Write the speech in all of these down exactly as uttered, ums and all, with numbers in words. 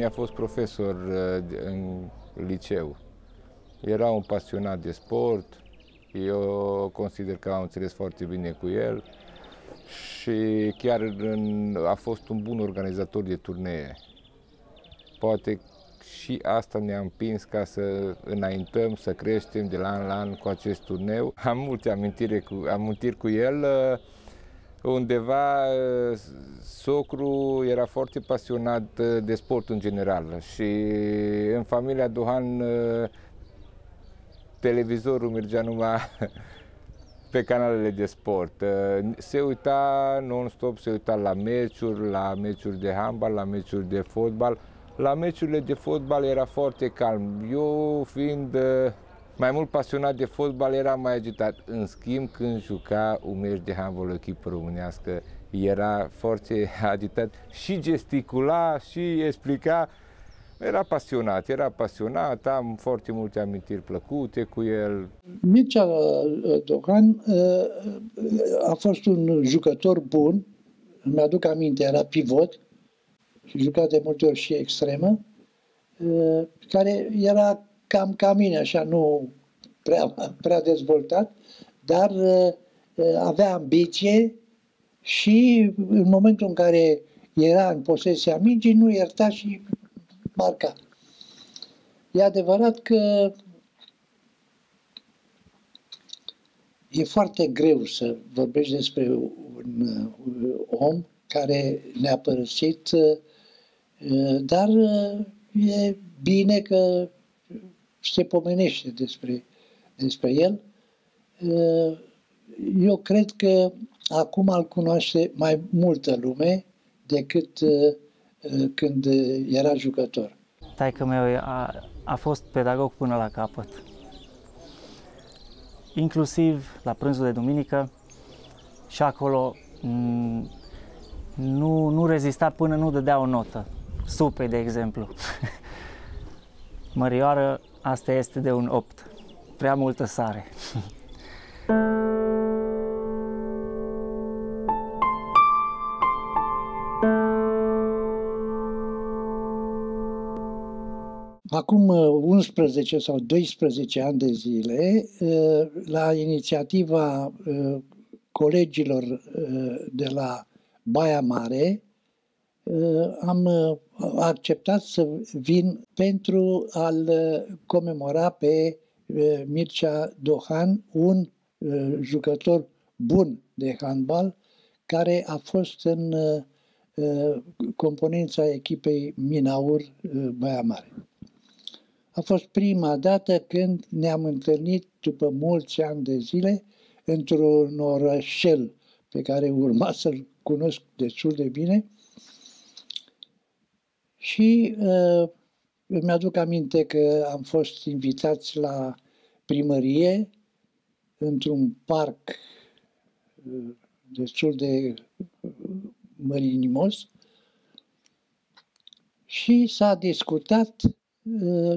mi-a fost profesor în liceu. Era un pasionat de sport, eu consider că am înțeles foarte bine cu el și chiar în, a fost un bun organizator de turnee. Poate și asta ne-a împins ca să înaintăm, să creștem de la an la an cu acest turneu. Am multe amintiri cu, amintiri cu el. Undeva socru era foarte pasionat de sport în general și în familia Dohan televizorul mergea numai pe canalele de sport. Se uita non-stop, se uita la meciuri, la meciuri de handbal, la meciuri de fotbal. La meciurile de fotbal era foarte calm. Eu, fiind mai mult pasionat de fotbal, eram mai agitat. În schimb, când juca un meci de handbal, o echipă românească, era foarte agitat și gesticula și explica. Era pasionat, era pasionat, am foarte multe amintiri plăcute cu el. Mircea Dohan a fost un jucător bun, mi-aduc aminte, era pivot și juca de multe ori și extremă, care era cam ca mine, așa, nu prea, prea dezvoltat, dar avea ambiție și în momentul în care era în posesia mingii, nu ierta și marca. E adevărat că e foarte greu să vorbești despre un om care ne-a părăsit, dar e bine că se pomenește despre, despre el. Eu cred că acum îl cunoaște mai multă lume decât când era jucător. Taică meu a, a fost pedagog până la capăt. Inclusiv la prânzul de duminică și acolo nu, nu rezista până nu dădea o notă. Supei, de exemplu. Mărioară, asta este de un opt. Prea multă sare. Acum unsprezece sau doisprezece ani de zile, la inițiativa colegilor de la Baia Mare, am acceptat să vin pentru a-l comemora pe Mircea Dohan, un jucător bun de handbal, care a fost în componența echipei Minaur Baia Mare. A fost prima dată când ne-am întâlnit după mulți ani de zile într-un orășel pe care urma să-l cunosc destul de bine și uh, îmi aduc aminte că am fost invitați la primărie într-un parc uh, destul de uh, mărinimos și s-a discutat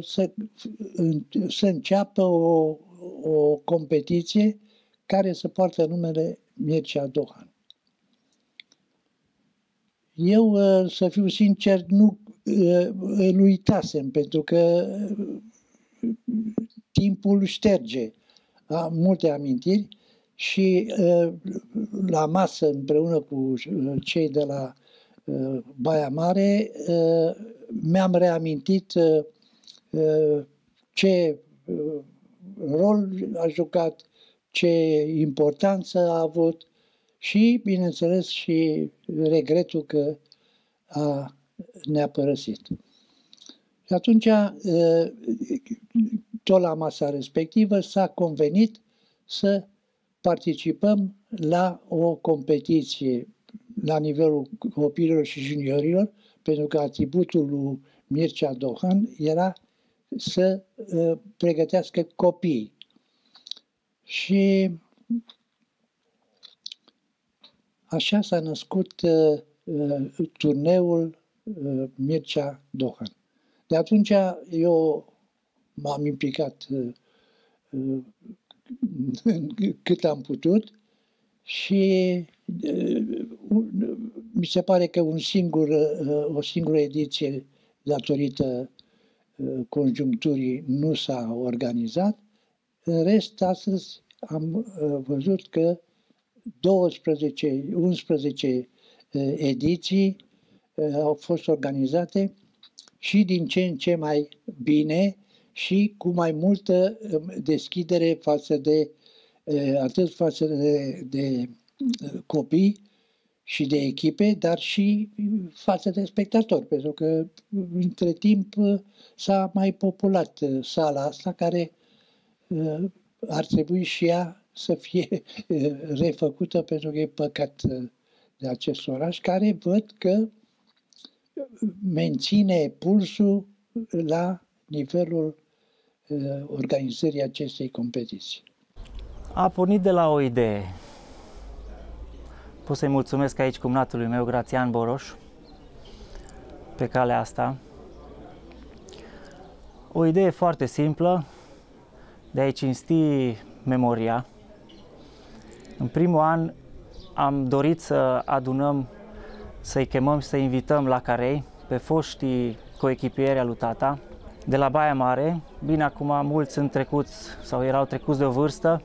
Să, să înceapă o, o competiție care să poartă numele Mircea Dohan. Eu, să fiu sincer, nu îl uitasem, pentru că timpul șterge. Am multe amintiri și la masă, împreună cu cei de la Baia Mare, mi-am reamintit ce rol a jucat, ce importanță a avut și, bineînțeles, și regretul că a, ne-a părăsit. Și atunci, tot la masa respectivă, s-a convenit să participăm la o competiție la nivelul copiilor și juniorilor, pentru că atributul lui Mircea Dohan era să uh, pregătească copiii. Și așa s-a născut uh, uh, turneul uh, Mircea Dohan. De atunci eu m-am implicat uh, uh, cât am putut și uh, mi se pare că un singur, uh, o singură ediție datorită conjuncturii nu s-a organizat. În rest, astăzi am văzut că douăsprezece, unsprezece ediții au fost organizate și din ce în ce mai bine și cu mai multă deschidere față de atât față de, de copii și de echipe, dar și față de spectatori, pentru că între timp s-a mai populat sala asta, care ar trebui și ea să fie refăcută, pentru că e păcat de acest oraș, care văd că menține pulsul la nivelul organizării acestei competiții. A pornit de la o idee. Pot să-i mulțumesc aici cumnatului meu, Grațian Boroș, pe calea asta. O idee foarte simplă de a-i cinsti memoria. În primul an am dorit să adunăm, să-i chemăm și să invităm la Carei pe foștii coechipieri al lui tata, de la Baia Mare. Bine, acum mulți sunt trecuți sau erau trecuți de o vârstă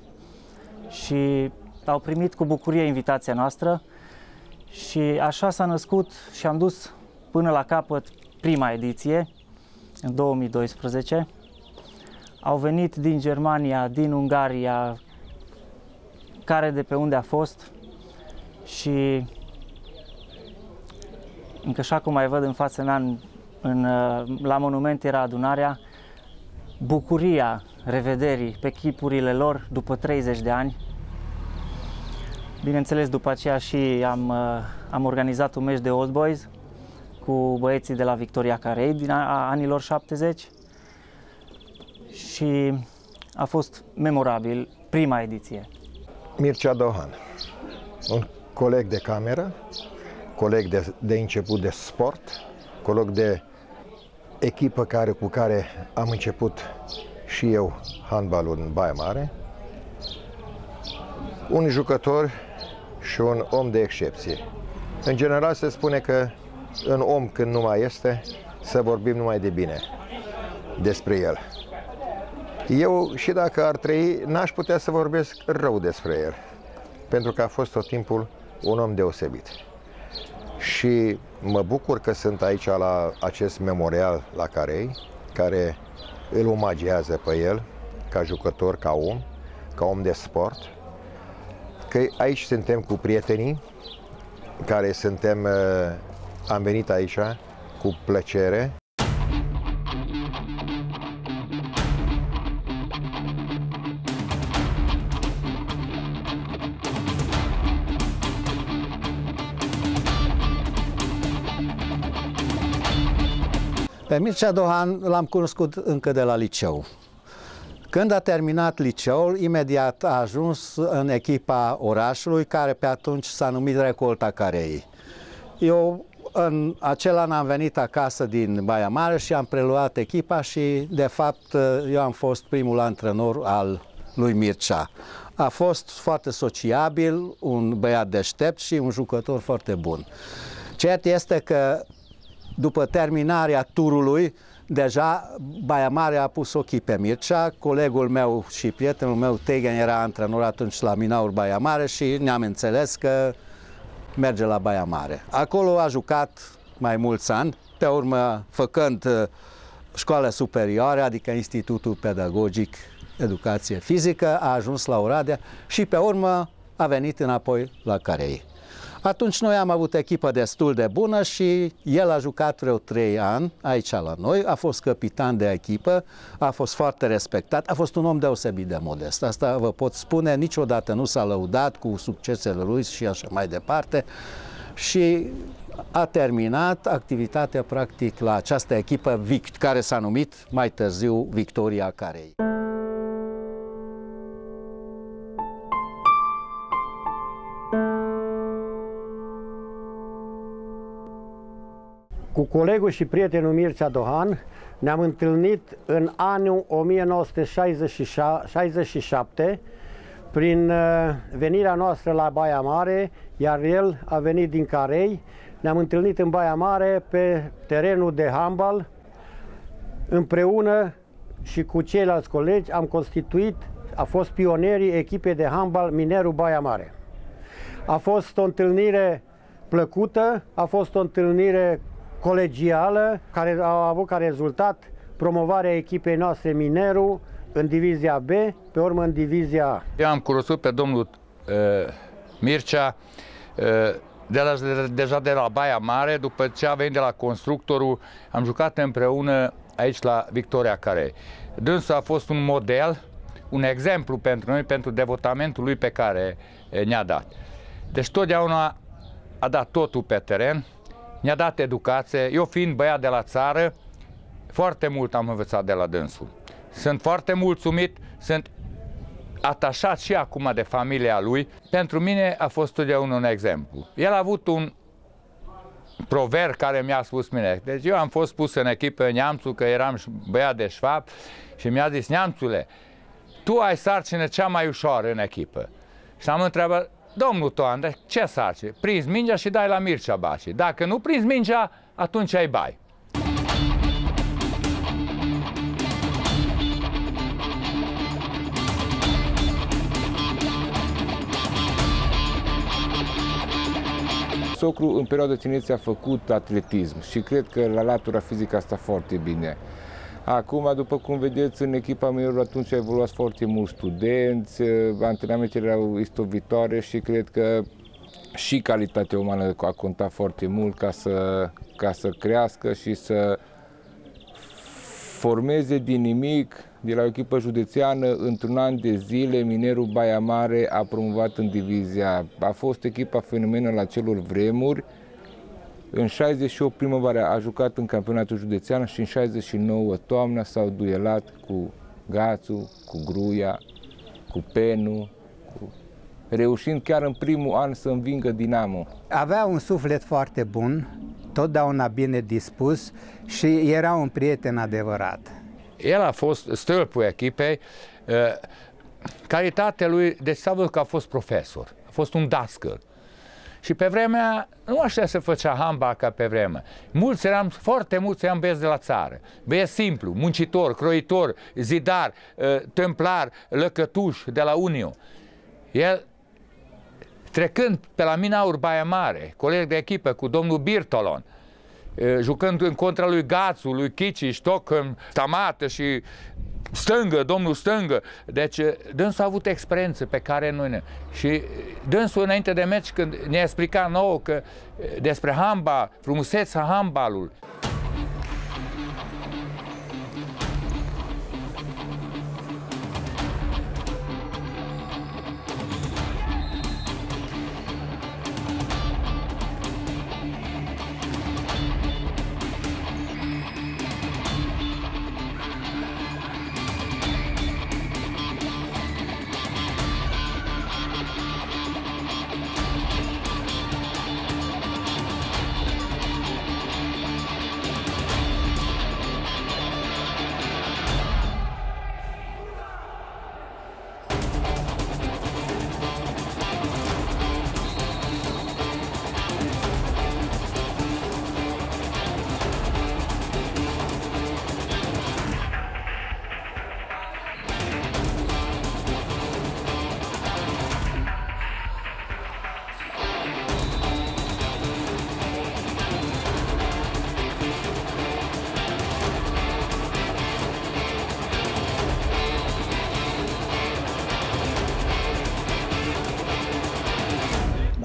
și au primit cu bucurie invitația noastră și așa s-a născut și am dus până la capăt prima ediție, în două mii doisprezece. Au venit din Germania, din Ungaria, care de pe unde a fost, și încă așa cum mai văd în față, în an, în, la monument era adunarea, bucuria revederii pe chipurile lor după treizeci de ani. Bineînțeles, după aceea și am, am organizat un meci de Old Boys cu băieții de la Victoria Carei din anilor șaptezeci și a fost memorabil prima ediție. Mircea Dohan, un coleg de cameră, coleg de, de început de sport, coleg de echipă care, cu care am început și eu handbalul în Baia Mare, un jucător și un om de excepție. În general se spune că în om, când nu mai este, să vorbim numai de bine despre el. Eu, și dacă ar trăi, n-aș putea să vorbesc rău despre el, pentru că a fost tot timpul un om deosebit. Și mă bucur că sunt aici la acest memorial la Carei, care îl omagează pe el ca jucător, ca om, ca om de sport, că aici suntem cu prietenii, care suntem, am venit aici cu plăcere. Pe Mircea Dohan l-am cunoscut încă de la liceu. Când a terminat liceul, imediat a ajuns în echipa orașului, care pe atunci s-a numit Recolta Carei. Eu în acel an am venit acasă din Baia Mare și am preluat echipa și, de fapt, eu am fost primul antrenor al lui Mircea. A fost foarte sociabil, un băiat deștept și un jucător foarte bun. Cert este că după terminarea turului, deja Baia Mare a pus ochii pe Mircea. Colegul meu și prietenul meu, Tegen, era antrenor atunci la Minaur Baia Mare și ne-am înțeles că merge la Baia Mare. Acolo a jucat mai mulți ani, pe urmă făcând școală superioară, adică Institutul Pedagogic Educație Fizică, a ajuns la Oradea și pe urmă a venit înapoi la Carei. Atunci noi am avut echipă destul de bună și el a jucat vreo trei ani aici la noi, a fost capitan de echipă, a fost foarte respectat, a fost un om deosebit de modest, asta vă pot spune, niciodată nu s-a lăudat cu succesele lui și așa mai departe și a terminat activitatea practic la această echipă care s-a numit mai târziu Victoria Carei. Cu colegul și prietenul Mircea Dohan ne-am întâlnit în anul o mie nouă sute șaizeci și șapte prin venirea noastră la Baia Mare, iar el a venit din Carei Ne-am întâlnit în Baia Mare pe terenul de handbal. Împreună și cu ceilalți colegi am constituit, a fost pionierii echipei de handbal Minerul Baia Mare. A fost o întâlnire plăcută, a fost o întâlnire colegială care a avut ca rezultat promovarea echipei noastre Minerul în divizia B, pe urmă în divizia A. Eu am cunoscut pe domnul uh, Mircea uh, de la, deja de la Baia Mare, după ce a venit de la constructorul, am jucat împreună aici la Victoria Carei. Dânsul a fost un model, un exemplu pentru noi, pentru devotamentul lui pe care ne-a dat. Deci totdeauna a dat totul pe teren, ne-a dat educație. Eu fiind băiat de la țară, foarte mult am învățat de la dânsul. Sunt foarte mulțumit, sunt atașat și acum de familia lui. Pentru mine a fost totdeauna un exemplu. El a avut un proverb care mi-a spus mine. Deci eu am fost pus în echipă neamțul, că eram băiat de șfab, și mi-a zis: neamțule, tu ai sarcină cea mai ușoară în echipă. Și am întrebat: domnul Toan, de ce sarci? Prinzi mingea și dai la Mircea Baci. Dacă nu prinzi mingea, atunci ai bai. Socru, în perioada tinereții, a făcut atletism și cred că la latura fizică asta foarte bine. Acum, după cum vedeți, în echipa Minerului atunci au evoluat foarte mulți studenți, antrenamentele erau istovitoare și cred că și calitatea umană a contat foarte mult ca să, ca să crească și să formeze din nimic, de la o echipă județeană. Într-un an de zile, Minerul Baia Mare a promovat în divizia. A fost echipa fenomenală la celor vremuri. În șaizeci și opt primăvara a jucat în campionatul județean și în șaizeci și nouă toamna s-au duelat cu Gațu, cu Gruia, cu Penu, cu... reușind chiar în primul an să învingă Dinamo. Avea un suflet foarte bun, totdeauna bine dispus și era un prieten adevărat. El a fost stâlpul echipei. Calitatea lui, deci s-a văzut că a fost profesor, a fost un dascăl. Și pe vremea, nu așa se făcea handbal ca pe vreme. Mulți eram, foarte mulți eram băieți de la țară. Băieți simplu, muncitor, croitor, zidar, templar, lăcătuș de la Uniu. El, trecând pe la Minaur Baia Mare, coleg de echipă cu domnul Birtalan, jucând în contra lui Gațu, lui Chici, Stoc, Tamate și Stângă, domnul Stângă. Deci dânsul a avut experiențe pe care noi ne... Și dânsul înainte de meci, când ne-a explicat nouă că despre handbal, frumusețea handbalului.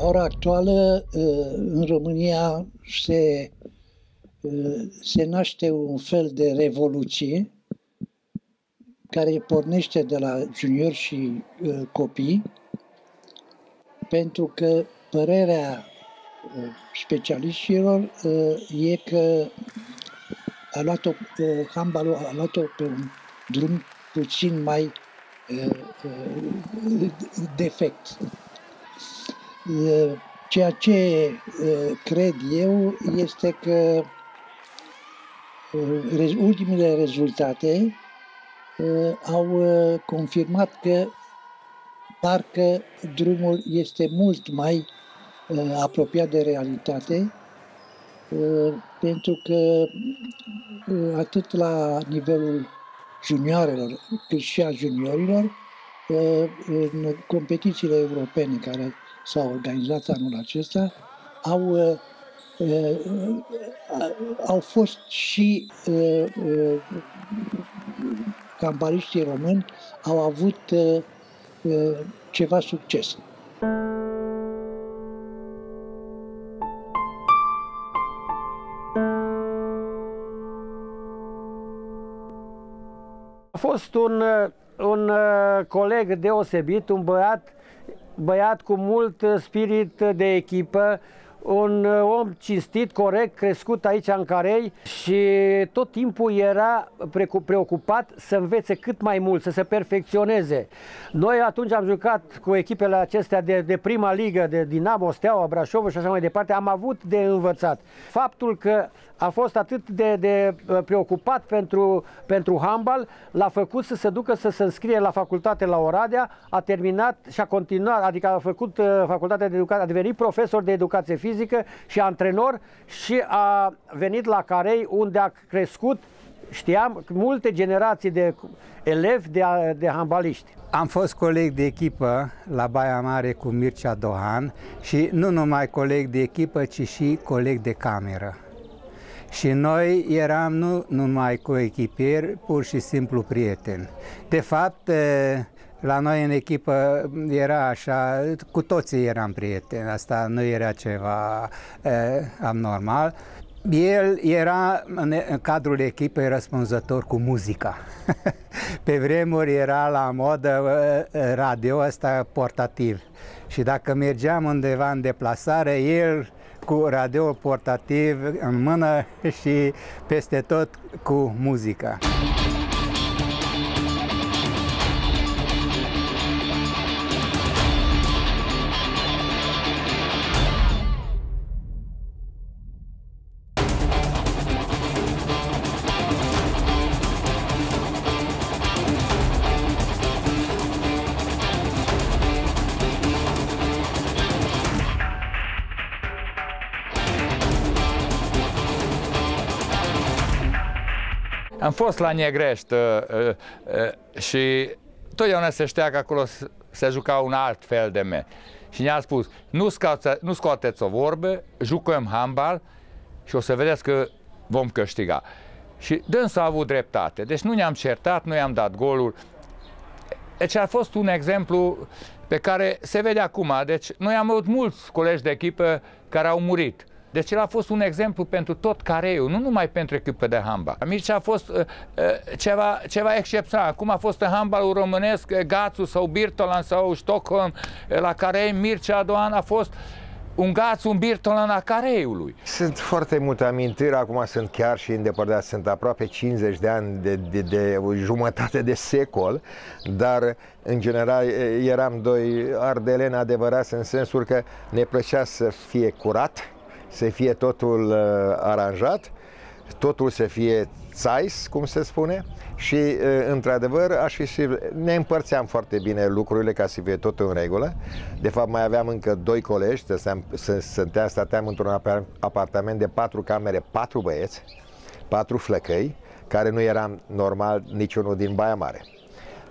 La ora actuală, în România se, se naște un fel de revoluție care pornește de la juniori și copii, pentru că părerea specialiștilor e că a luat-o, handbalul a luat-o pe un drum puțin mai defect. Ceea ce cred eu este că ultimele rezultate au confirmat că parcă drumul este mult mai apropiat de realitate pentru că atât la nivelul juniorilor, cât și a juniorilor, în competițiile europene care s-au organizat anul acesta, au, au fost și campariștii români au avut ceva succes. A fost un, un coleg deosebit, un băiat, băiat cu mult spirit de echipă, un om cinstit, corect, crescut aici în Carei și tot timpul era preocupat să învețe cât mai mult, să se perfecționeze. Noi atunci am jucat cu echipele acestea de, de prima ligă, de Dinamo, Steaua, Brașov și așa mai departe, am avut de învățat. Faptul că a fost atât de, de preocupat pentru, pentru handbal, l-a făcut să se ducă să se înscrie la facultate la Oradea, a terminat și a continuat, adică a făcut facultatea de educație, a devenit profesor de educație fizică, fizică și antrenor și a venit la Carei unde a crescut, știam, multe generații de elevi, de, de handbaliști. Am fost coleg de echipă la Baia Mare cu Mircea Dohan și nu numai coleg de echipă, ci și coleg de cameră. Și noi eram nu numai coechipieri, pur și simplu prieteni. De fapt, la noi în echipă era așa, cu toții eram prieteni, asta nu era ceva e, abnormal. El era în cadrul echipei răspunzător cu muzica. Pe vremuri era la modă radio ăsta portativ și dacă mergeam undeva în deplasare, el cu radio portativ în mână și peste tot cu muzica. Am fost la Negrești uh, uh, și totdeauna se știa că acolo se juca un alt fel de meci. Și ne-a spus, nu, scoate, nu scoateți o vorbă, jucăm handbal și o să vedeți că vom câștiga. Și dânsul a avut dreptate. Deci nu ne-am certat, nu i-am dat goluri. Deci a fost un exemplu pe care se vede acum. Deci noi am avut mulți colegi de echipă care au murit. Deci el a fost un exemplu pentru tot Careiul, nu numai pentru echipa de handbal. Mircea a fost uh, uh, ceva, ceva excepțional. Cum a fost în handbalul românesc, Gațu sau Birtalan sau Stockholm la Carei, Mircea Dohan a fost un Gațu, un Birtalan a Careiului. Sunt foarte multe amintiri, acum sunt chiar și îndepărtați, sunt aproape cincizeci de ani, de, de, de o jumătate de secol, dar în general eram doi ardeleni adevărați în sensul că ne plăcea să fie curat, să fie totul uh, aranjat, totul să fie țais, cum se spune, și, uh, într-adevăr, ne împărțeam foarte bine lucrurile ca să fie totul în regulă. De fapt, mai aveam încă doi colegi, stăteam într-un apartament de patru camere, patru băieți, patru flăcăi, care nu eram normal niciunul din Baia Mare.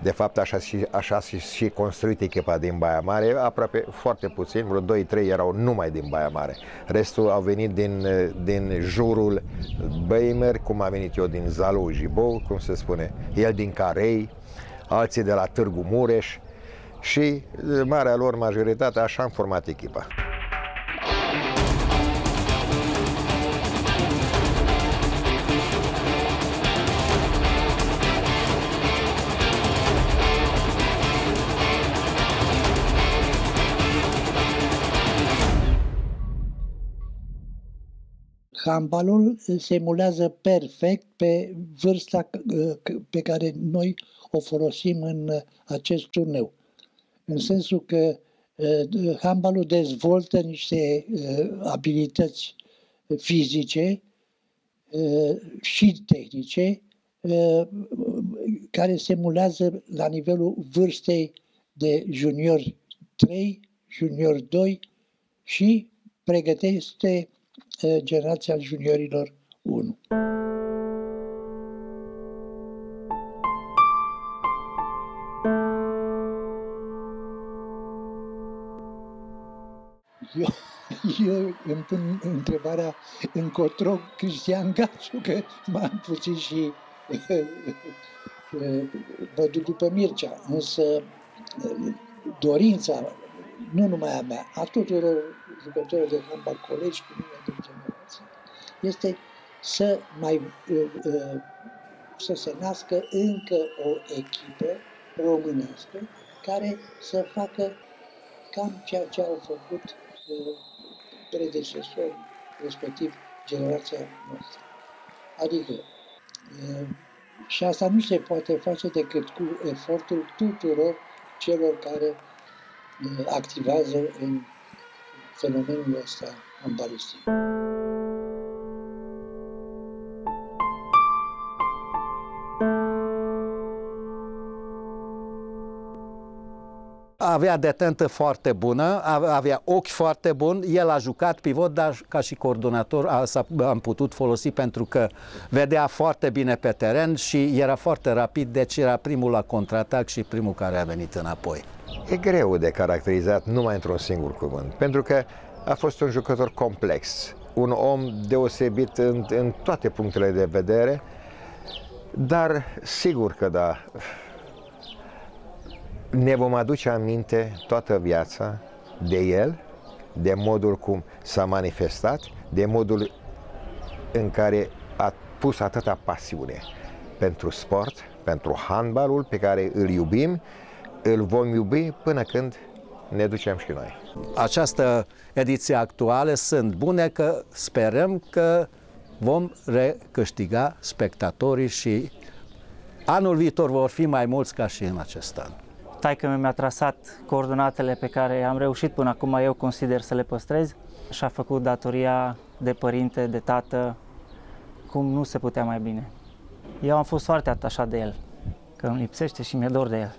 De fapt, așa și, așa și construit echipa din Baia Mare, aproape foarte puțin, vreo doi trei erau numai din Baia Mare. Restul au venit din, din jurul Băii Mari, cum a venit eu din Zalău-Jibou, cum se spune, el din Carei, alții de la Târgu Mureș și marea lor majoritate, așa am format echipa. Handbalul se emulează perfect pe vârsta pe care noi o folosim în acest turneu. În sensul că handbalul dezvoltă niște abilități fizice și tehnice care se emulează la nivelul vârstei de junior trei, junior doi și pregătește generația juniorilor unu. Eu, eu îmi pun întrebarea încotro Cristian Gațu, că m-am puțin și mă duc după Mircea, însă dorința, nu numai a mea, a tuturor jucătorilor de handbal, colegi cu mine de generație, este să, mai, să se nască încă o echipă românească care să facă cam ceea ce au făcut uh, predecesorii, respectiv generația noastră. Adică, uh, și asta nu se poate face decât cu efortul tuturor celor care uh, activează în fenomenul ăsta handbalistic. Avea detentă foarte bună, avea ochi foarte bun, el a jucat pivot, dar ca și coordonator am putut folosi pentru că vedea foarte bine pe teren și era foarte rapid, deci era primul la contraatac și primul care a venit înapoi. E greu de caracterizat numai într-un singur cuvânt, pentru că a fost un jucător complex, un om deosebit în, în toate punctele de vedere, dar sigur că da, ne vom aduce aminte toată viața de el, de modul cum s-a manifestat, de modul în care a pus atâta pasiune pentru sport, pentru handbalul pe care îl iubim, îl vom iubi până când ne ducem și noi. Această ediție actuală sunt bune că sperăm că vom recâștiga spectatorii și anul viitor vor fi mai mulți ca și în acest an. Taică-mi mi-a trasat coordonatele pe care am reușit până acum, eu consider să le păstrez. Și-a făcut datoria de părinte, de tată, cum nu se putea mai bine. Eu am fost foarte atașat de el, că îmi lipsește și mi-e dor de el.